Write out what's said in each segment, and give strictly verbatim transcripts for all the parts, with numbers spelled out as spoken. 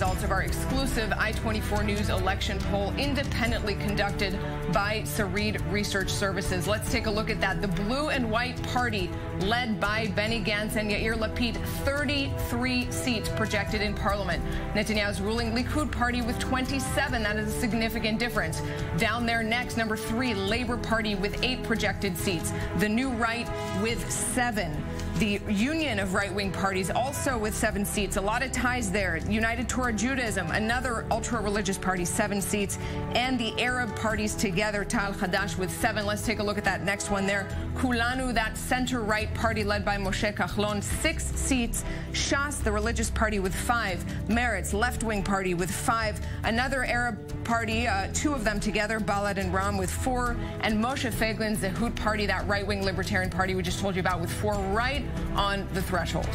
results of our exclusive I twenty-four News election poll independently conducted by Sarid Research Services. Let's take a look at that. The Blue and White Party, led by Benny Gantz and Yair Lapid, thirty-three seats projected in parliament. Netanyahu's ruling Likud party with twenty-seven. That is a significant difference. Down there next, number three, Labor Party with eight projected seats. The New Right with seven. The Union of Right-Wing Parties also with seven seats. A lot of ties there. United Torah Judaism, another ultra-religious party, seven seats. And the Arab parties together, Tal Hadash with seven. Let's take a look at that next one there. Kulanu, that center-right party led by Moshe Kahlon, six seats. Shas, the religious party, with five. Meretz, left-wing party, with five. Another Arab party, uh, two of them together, Balad and Ram, with four. And Moshe Kahlon's Zehut party, that right-wing libertarian party we just told you about, with four, right on the threshold.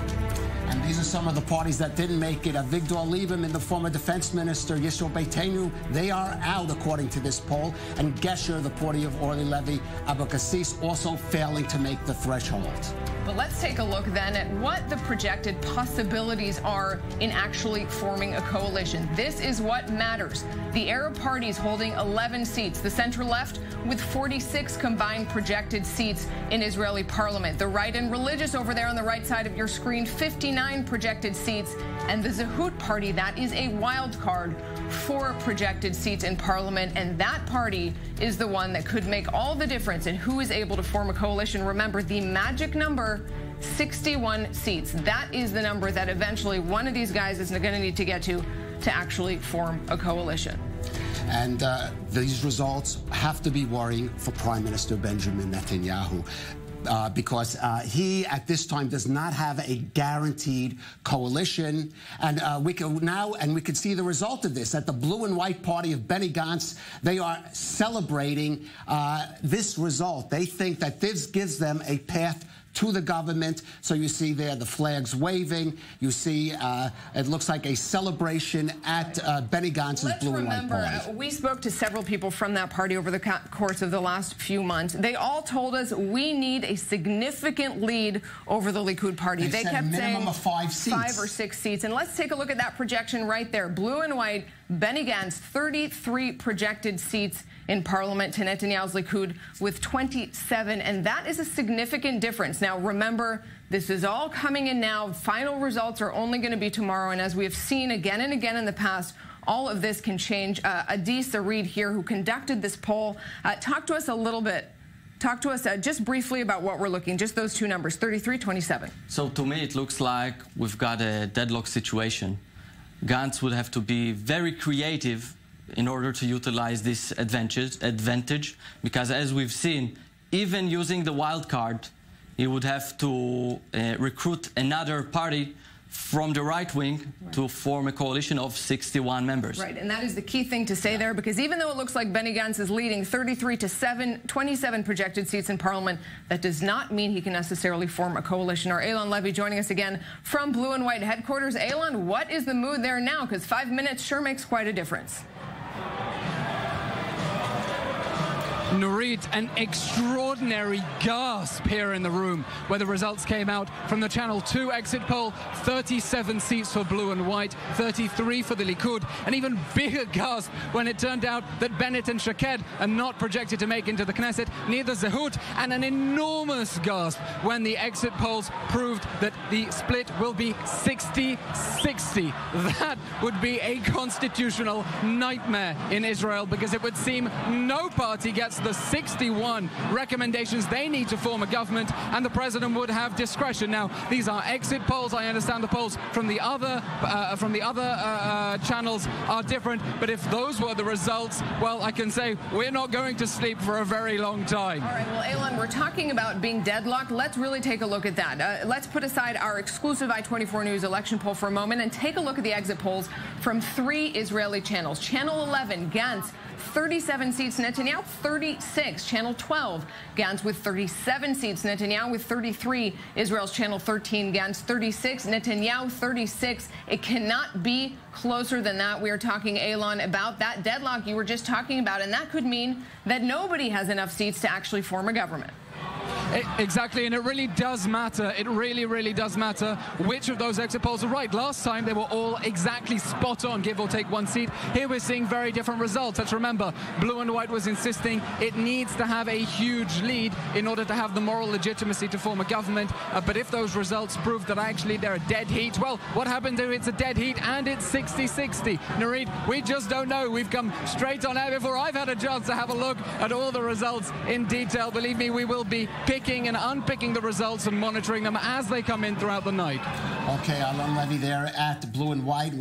And these are some of the parties that didn't make it. Avigdor Lieberman, the former defense minister, Yisrael Beitenu, they are out, according to this poll. And Gesher, the party of Orly Levy, Abakasis, also failing to make the threshold. But let's take a look then at what the projected possibilities are in actually forming a coalition. This is what matters. The Arab parties holding eleven seats. The center-left with forty-six combined projected seats in Israeli parliament. The right and religious over there on the right side of your screen, fifty-nine projected seats. And the Zehut party, that is a wild card, four projected seats in parliament. And that party is the one that could make all the difference in who is able to form a coalition. Remember, the magic number, sixty-one seats. That is the number that eventually one of these guys is going to need to get to to actually form a coalition. And uh, these results have to be worrying for Prime Minister Benjamin Netanyahu. Uh, because uh, he, at this time, does not have a guaranteed coalition, and uh, we can now, and we can see the result of this. At the Blue and White Party of Benny Gantz, they are celebrating uh, this result. They think that this gives them a path to the government. So you see there the flags waving. You see uh, it looks like a celebration at uh, Benny Gantz's Let's Blue remember, and White Party. Uh, we spoke to several people from that party over the co course of the last few months. They all told us we need a significant lead over the Likud party. They, they said kept minimum saying of five seats. Five or six seats. And let's take a look at that projection right there. Blue and White, Benny Gantz, thirty-three projected seats in parliament to Netanyahu's Likud with twenty-seven, and that is a significant difference. Now, remember, this is all coming in now. Final results are only going to be tomorrow, and as we have seen again and again in the past, all of this can change. Uh, Adisa Reed here, who conducted this poll, uh, talked to us a little bit. Talk to us uh, just briefly about what we're looking, just those two numbers, thirty-three, twenty-seven. So to me, it looks like we've got a deadlock situation. Gantz would have to be very creative in order to utilize this advantage, advantage, because as we've seen, even using the wild card, he would have to uh, recruit another party from the right wing right. to form a coalition of sixty-one members. Right, and that is the key thing to say yeah. there, because even though it looks like Benny Gantz is leading thirty-three to seven, twenty-seven projected seats in parliament, that does not mean he can necessarily form a coalition. Or Eylon Levy joining us again from Blue and White headquarters. Eylon, what is the mood there now? Because five minutes sure makes quite a difference. Nurit, an extraordinary gasp here in the room where the results came out from the Channel two exit poll. thirty-seven seats for Blue and White, thirty-three for the Likud. An even bigger gasp when it turned out that Bennett and Shaked are not projected to make into the Knesset, neither Zehut, and an enormous gasp when the exit polls proved that the split will be sixty sixty. That would be a constitutional nightmare in Israel, because it would seem no party gets the sixty-one recommendations they need to form a government, and the president would have discretion. Now, these are exit polls. I understand the polls from the other uh, from the other uh, uh, channels are different, but if those were the results, well, I can say we're not going to sleep for a very long time. All right, well, Eylon, we're talking about being deadlocked. Let's really take a look at that. Uh, let's put aside our exclusive I twenty-four News election poll for a moment and take a look at the exit polls from three Israeli channels. Channel eleven, Gantz, thirty-seven seats, Netanyahu thirty-six. Channel twelve, Gantz with thirty-seven seats, Netanyahu with thirty-three. Israel's Channel thirteen, Gantz thirty-six, Netanyahu thirty-six. It cannot be closer than that. We are talking, Eylon, about that deadlock you were just talking about, and that could mean that nobody has enough seats to actually form a government. It, exactly, and it really does matter. It really, really does matter which of those exit polls are right. Last time, they were all exactly spot on, give or take one seat. Here we're seeing very different results. Let's remember, Blue and White was insisting it needs to have a huge lead in order to have the moral legitimacy to form a government. Uh, but if those results prove that actually they're a dead heat, well, what happens if it's a dead heat and it's sixty sixty? Nurit, we just don't know. We've come straight on air before I've had a chance to have a look at all the results in detail. Believe me, we will be picking and unpicking the results and monitoring them as they come in throughout the night. Okay, Eylon Levy there at Blue and White.